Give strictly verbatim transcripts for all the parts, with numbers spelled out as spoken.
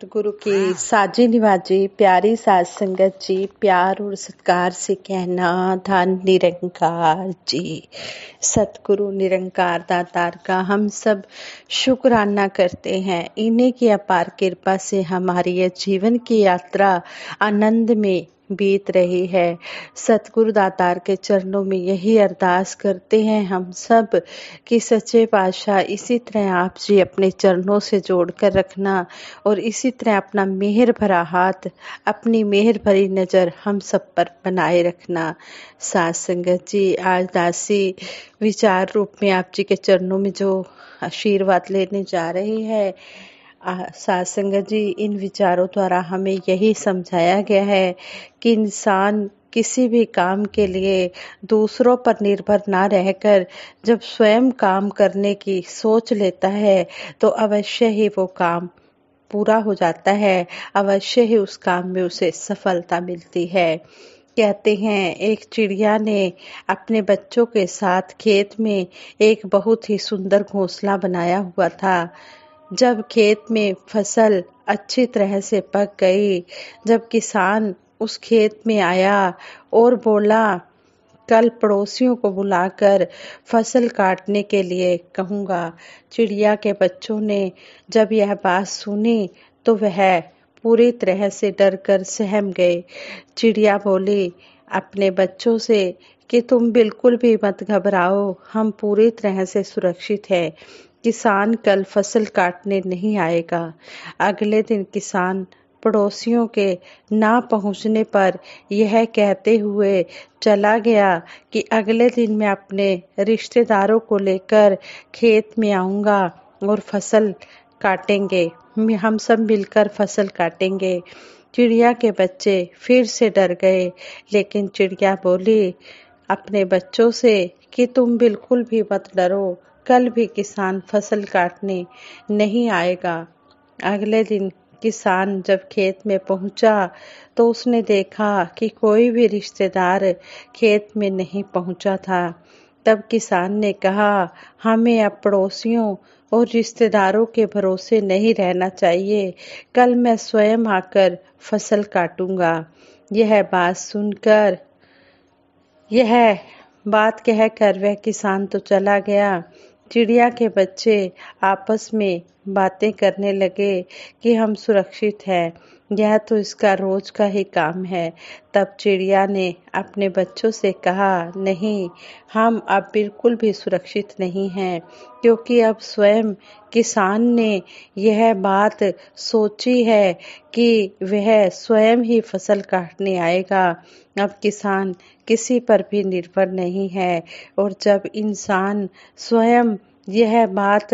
सतगुरु की साजी निवाजी प्यारी साज संगत जी, प्यार और सत्कार से कहना धन निरंकार जी। सतगुरु निरंकार दातार का हम सब शुक्राना करते हैं। इन्हीं की अपार कृपा से हमारी यह जीवन की यात्रा आनंद में बीत रही है। सतगुरु दातार के चरणों में यही अरदास करते हैं हम सब कि सच्चे पातशाह इसी तरह आप जी अपने चरणों से जोड़कर रखना और इसी तरह अपना मेहर भरा हाथ, अपनी मेहर भरी नज़र हम सब पर बनाए रखना। साध संगत जी, आज दासी विचार रूप में आप जी के चरणों में जो आशीर्वाद लेने जा रही है, साध संगत जी, इन विचारों द्वारा हमें यही समझाया गया है कि इंसान किसी भी काम के लिए दूसरों पर निर्भर ना रहकर जब स्वयं काम करने की सोच लेता है तो अवश्य ही वो काम पूरा हो जाता है, अवश्य ही उस काम में उसे सफलता मिलती है। कहते हैं एक चिड़िया ने अपने बच्चों के साथ खेत में एक बहुत ही सुंदर घोंसला बनाया हुआ था। जब खेत में फसल अच्छी तरह से पक गई, जब किसान उस खेत में आया और बोला, कल पड़ोसियों को बुलाकर फसल काटने के लिए कहूँगा। चिड़िया के बच्चों ने जब यह बात सुनी तो वह पूरी तरह से डर कर सहम गए। चिड़िया बोली अपने बच्चों से कि तुम बिल्कुल भी मत घबराओ, हम पूरी तरह से सुरक्षित हैं। किसान कल फसल काटने नहीं आएगा। अगले दिन किसान पड़ोसियों के ना पहुंचने पर यह कहते हुए चला गया कि अगले दिन मैं अपने रिश्तेदारों को लेकर खेत में आऊँगा और फसल काटेंगे, हम सब मिलकर फसल काटेंगे। चिड़िया के बच्चे फिर से डर गए, लेकिन चिड़िया बोली अपने बच्चों से कि तुम बिल्कुल भी मत डरो, कल भी किसान फसल काटने नहीं आएगा। अगले दिन किसान जब खेत में पहुंचा तो उसने देखा कि कोई भी रिश्तेदार खेत में नहीं पहुंचा था। तब किसान ने कहा, हमें अब पड़ोसियों और रिश्तेदारों के भरोसे नहीं रहना चाहिए, कल मैं स्वयं आकर फसल काटूंगा। यह बात सुनकर यह बात कहकर वह किसान तो चला गया। चिड़िया के बच्चे आपस में बातें करने लगे कि हम सुरक्षित हैं, यह तो इसका रोज का ही काम है। तब चिड़िया ने अपने बच्चों से कहा, नहीं, हम अब बिल्कुल भी सुरक्षित नहीं हैं, क्योंकि अब स्वयं किसान ने यह बात सोची है कि वह स्वयं ही फसल काटने आएगा। अब किसान किसी पर भी निर्भर नहीं है, और जब इंसान स्वयं यह बात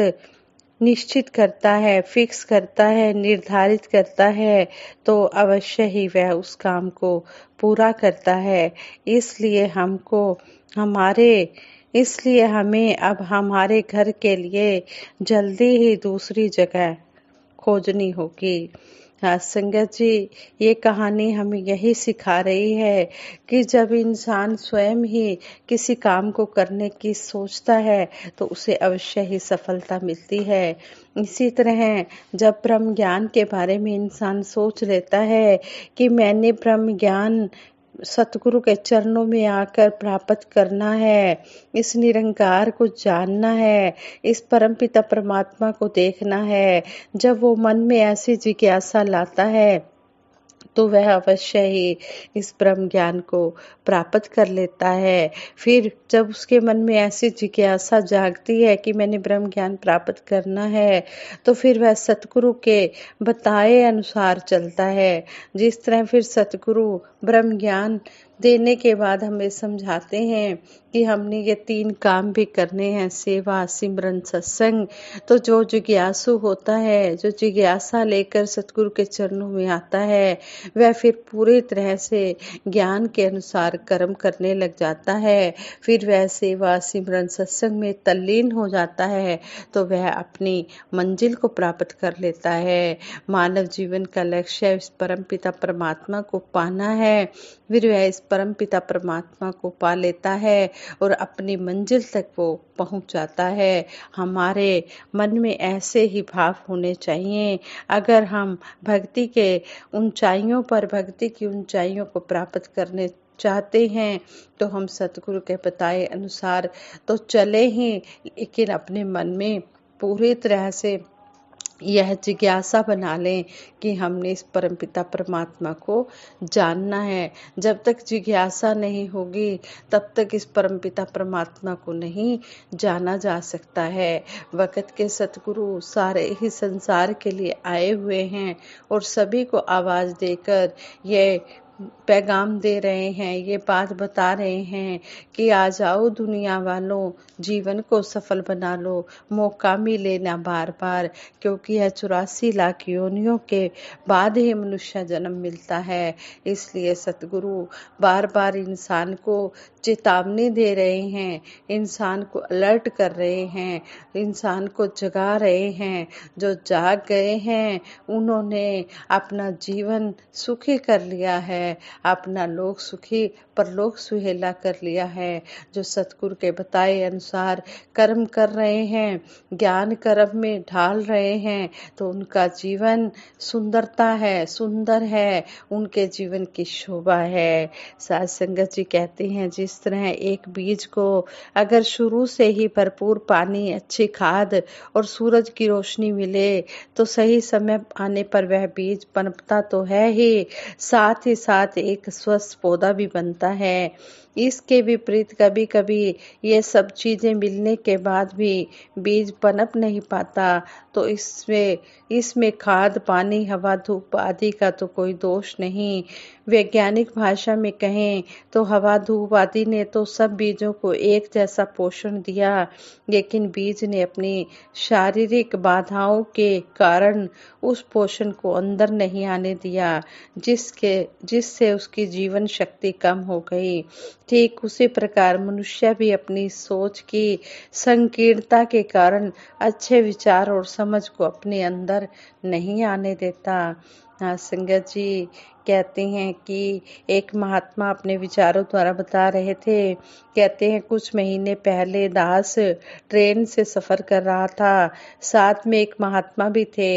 निश्चित करता है, फिक्स करता है, निर्धारित करता है, तो अवश्य ही वह उस काम को पूरा करता है। इसलिए हमको हमारे इसलिए हमें अब हमारे घर के लिए जल्दी ही दूसरी जगह खोजनी होगी। संगत जी, ये कहानी हमें यही सिखा रही है कि जब इंसान स्वयं ही किसी काम को करने की सोचता है तो उसे अवश्य ही सफलता मिलती है। इसी तरह जब ब्रह्म ज्ञान के बारे में इंसान सोच लेता है कि मैंने ब्रह्म ज्ञान सतगुरु के चरणों में आकर प्राप्त करना है, इस निरंकार को जानना है, इस परमपिता परमात्मा को देखना है, जब वो मन में ऐसी जिज्ञासा लाता है तो वह अवश्य ही इस ब्रह्म ज्ञान को प्राप्त कर लेता है। फिर जब उसके मन में ऐसी जिज्ञासा जागती है कि मैंने ब्रह्म ज्ञान प्राप्त करना है, तो फिर वह सतगुरु के बताए अनुसार चलता है। जिस तरह फिर सतगुरु ब्रह्म ज्ञान देने के बाद हमें समझाते हैं कि हमने ये तीन काम भी करने हैं, सेवा, सिमरन, सत्संग। तो जो जिज्ञासु होता है, जो जिज्ञासा लेकर सतगुरु के चरणों में आता है, वह फिर पूरी तरह से ज्ञान के अनुसार कर्म करने लग जाता है। फिर वह सेवा, सिमरन, सत्संग में तल्लीन हो जाता है तो वह अपनी मंजिल को प्राप्त कर लेता है। मानव जीवन का लक्ष्य इस परमपिता परमात्मा को पाना है, फिर वह इस परमपिता परमात्मा को पा लेता है और अपनी मंजिल तक वो पहुंच जाता है। हमारे मन में ऐसे ही भाव होने चाहिए। अगर हम भक्ति के ऊंचाइयों पर भक्ति की ऊंचाइयों को प्राप्त करने चाहते हैं तो हम सतगुरु के बताए अनुसार तो चले ही, लेकिन अपने मन में पूरी तरह से यह जिज्ञासा बना लें कि हमने इस परमपिता परमात्मा को जानना है। जब तक जिज्ञासा नहीं होगी तब तक इस परमपिता परमात्मा को नहीं जाना जा सकता है। वक्त के सतगुरु सारे ही संसार के लिए आए हुए हैं और सभी को आवाज़ देकर यह पैगाम दे रहे हैं, ये बात बता रहे हैं कि आ जाओ दुनिया वालों, जीवन को सफल बना लो, मौका मिले ना बार बार, क्योंकि यह चौरासी लाख योनियों के बाद ही मनुष्य जन्म मिलता है। इसलिए सतगुरु बार बार इंसान को चेतावनी दे रहे हैं, इंसान को अलर्ट कर रहे हैं, इंसान को जगा रहे हैं। जो जाग गए हैं उन्होंने अपना जीवन सुखी कर लिया है, अपना लोक सुखी परलोक सुहेला कर लिया है। जो सतगुरु के बताए अनुसार कर्म कर रहे हैं, ज्ञान कर्म में ढाल रहे हैं, तो उनका जीवन सुंदरता है, सुंदर है, उनके जीवन की शोभा है। साध संगत जी कहते हैं, जिस तरह एक बीज को अगर शुरू से ही भरपूर पानी, अच्छी खाद और सूरज की रोशनी मिले तो सही समय आने पर वह बीज पनपता तो है ही, साथ ही साथ एक स्वस्थ पौधा भी बनता है। इसके विपरीत कभी कभी ये सब चीज़ें मिलने के बाद भी बीज पनप नहीं पाता तो इसमें इसमें खाद, पानी, हवा, धूप आदि का तो कोई दोष नहीं। वैज्ञानिक भाषा में कहें तो हवा, धूप आदि ने तो सब बीजों को एक जैसा पोषण दिया, लेकिन बीज ने अपनी शारीरिक बाधाओं के कारण उस पोषण को अंदर नहीं आने दिया, जिसके जिससे उसकी जीवन शक्ति कम हो गई। ठीक उसी प्रकार मनुष्य भी अपनी सोच की संकीर्णता के कारण अच्छे विचार और समझ को अपने अंदर नहीं आने देता। हाँ, संगत जी कहते हैं कि एक महात्मा अपने विचारों द्वारा बता रहे थे, कहते हैं कुछ महीने पहले दास ट्रेन से सफ़र कर रहा था, साथ में एक महात्मा भी थे।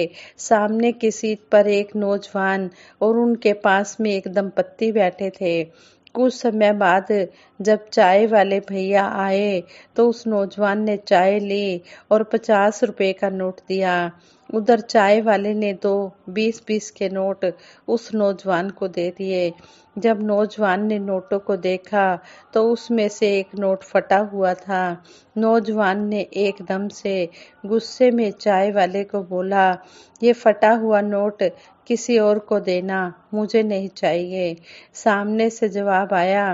सामने की सीट पर एक नौजवान और उनके पास में एक दंपत्ति बैठे थे। कुछ समय बाद जब चाय वाले भैया आए तो उस नौजवान ने चाय ली और पचास रुपए का नोट दिया। उधर चाय वाले ने दो बीस बीस के नोट उस नौजवान को दे दिए। जब नौजवान ने नोटों को देखा तो उसमें से एक नोट फटा हुआ था। नौजवान ने एकदम से गुस्से में चाय वाले को बोला, ये फटा हुआ नोट किसी और को देना, मुझे नहीं चाहिए। सामने से जवाब आया,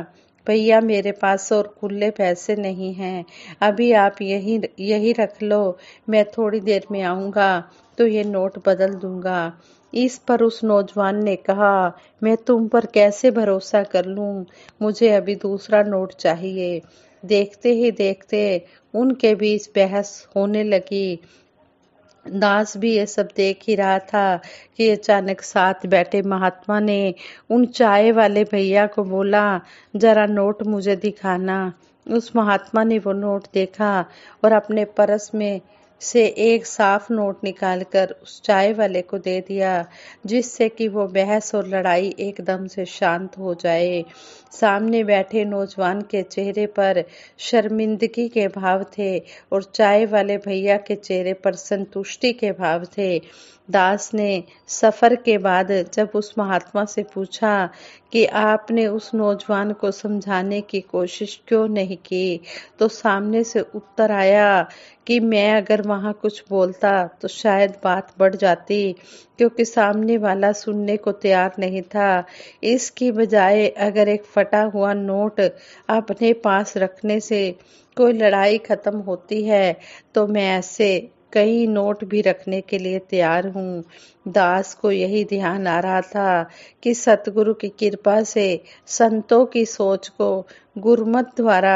भैया मेरे पास और खुले पैसे नहीं हैं, अभी आप यही यही रख लो, मैं थोड़ी देर में आऊँगा तो ये नोट बदल दूँगा। इस पर उस नौजवान ने कहा, मैं तुम पर कैसे भरोसा कर लूँ, मुझे अभी दूसरा नोट चाहिए। देखते ही देखते उनके बीच बहस होने लगी। दास भी ये सब देख ही रहा था कि अचानक साथ बैठे महात्मा ने उन चाय वाले भैया को बोला, जरा नोट मुझे दिखाना। उस महात्मा ने वो नोट देखा और अपने परस में से एक साफ नोट निकालकर उस चाय वाले को दे दिया, जिससे कि वो बहस और लड़ाई एकदम से शांत हो जाए। सामने बैठे नौजवान के चेहरे पर शर्मिंदगी के भाव थे और चाय वाले भैया के चेहरे पर संतुष्टि के भाव थे। दास ने सफ़र के बाद जब उस महात्मा से पूछा कि आपने उस नौजवान को समझाने की कोशिश क्यों नहीं की, तो सामने से उत्तर आया कि मैं अगर वहाँ कुछ बोलता तो शायद बात बढ़ जाती, क्योंकि सामने वाला सुनने को तैयार नहीं था। इसकी बजाय अगर एक फटा हुआ नोट अपने पास रखने से कोई लड़ाई ख़त्म होती है तो मैं ऐसे कई नोट भी रखने के लिए तैयार हूँ। दास को यही ध्यान आ रहा था कि सतगुरु की कृपा से संतों की सोच को गुरमत द्वारा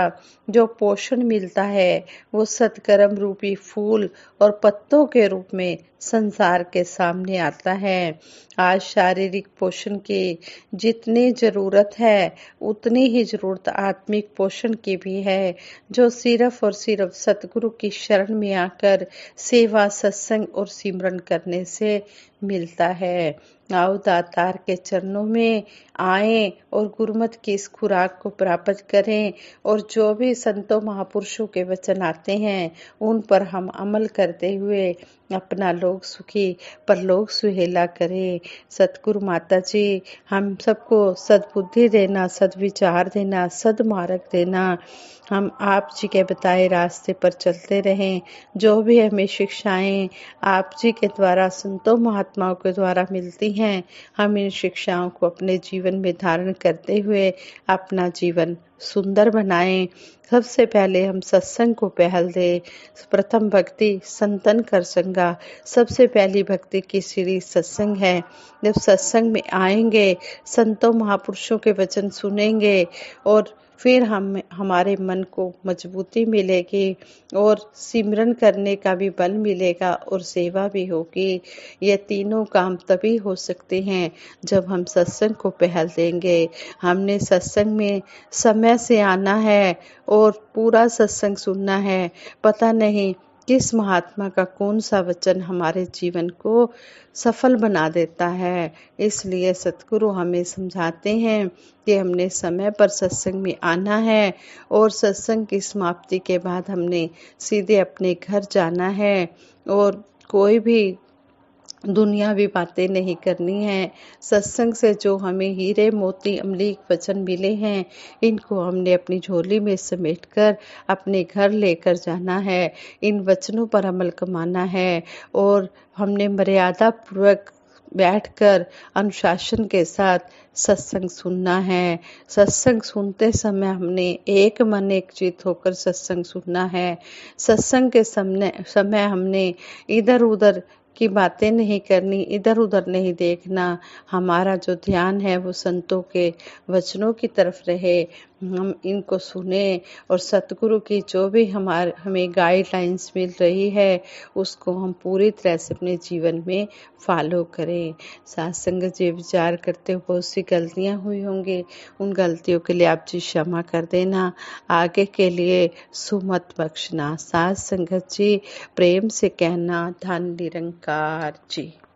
जो पोषण मिलता है वो सत्कर्म रूपी फूल और पत्तों के रूप में संसार के सामने आता है। आज शारीरिक पोषण की जितनी जरूरत है उतनी ही जरूरत आत्मिक पोषण की भी है, जो सिर्फ और सिर्फ सतगुरु की शरण में आकर सेवा, सत्संग और सिमरन करने से मिलता है। आओ दातार के चरणों में आएं और गुरमत की इस खुराक को प्राप्त करें और जो भी संतों महापुरुषों के वचन आते हैं उन पर हम अमल करते हुए अपना लोक सुखी परलोक सुहेला करें। सतगुरु माता जी हम सबको सद्बुद्धि देना, सद्विचार देना, सद्मार्ग देना, हम आप जी के बताए रास्ते पर चलते रहें। जो भी हमें शिक्षाएं आप जी के द्वारा, संतों महात्माओं के द्वारा मिलती हैं, हम इन शिक्षाओं को अपने जीवन में धारण करते हुए अपना जीवन सुंदर बनाएं। सबसे पहले हम सत्संग को पहल दें। प्रथम भक्ति संतन कर संगा, सबसे पहली भक्ति की सीढ़ी सत्संग है। जब सत्संग में आएंगे, संतों महापुरुषों के वचन सुनेंगे और फिर हम हमारे मन को मजबूती मिलेगी और सिमरन करने का भी बल मिलेगा और सेवा भी होगी। ये तीनों काम तभी हो सकते हैं जब हम सत्संग को पहल देंगे। हमने सत्संग में समय से आना है और पूरा सत्संग सुनना है। पता नहीं किस महात्मा का कौन सा वचन हमारे जीवन को सफल बना देता है। इसलिए सतगुरु हमें समझाते हैं कि हमने समय पर सत्संग में आना है और सत्संग की समाप्ति के बाद हमने सीधे अपने घर जाना है और कोई भी दुनिया भी बातें नहीं करनी है। सत्संग से जो हमें हीरे मोती अमलीक वचन मिले हैं, इनको हमने अपनी झोली में समेटकर अपने घर लेकर जाना है। इन वचनों पर अमल कमाना है और हमने मर्यादा पूर्वक बैठकर अनुशासन के साथ सत्संग सुनना है। सत्संग सुनते समय हमने एक मन एक चित होकर सत्संग सुनना है। सत्संग के समय समय हमने इधर उधर की बातें नहीं करनी, इधर उधर नहीं देखना। हमारा जो ध्यान है वो संतों के वचनों की तरफ रहे। हम इनको सुने और सतगुरु की जो भी हमारे हमें गाइडलाइंस मिल रही है उसको हम पूरी तरह से अपने जीवन में फॉलो करें। साथ संगत जी विचार करते हुए बहुत सी गलतियां हुई होंगी, उन गलतियों के लिए आप जी क्षमा कर देना, आगे के लिए सुमत बख्शना। साथ संगत जी प्रेम से कहना धन निरंकार जी।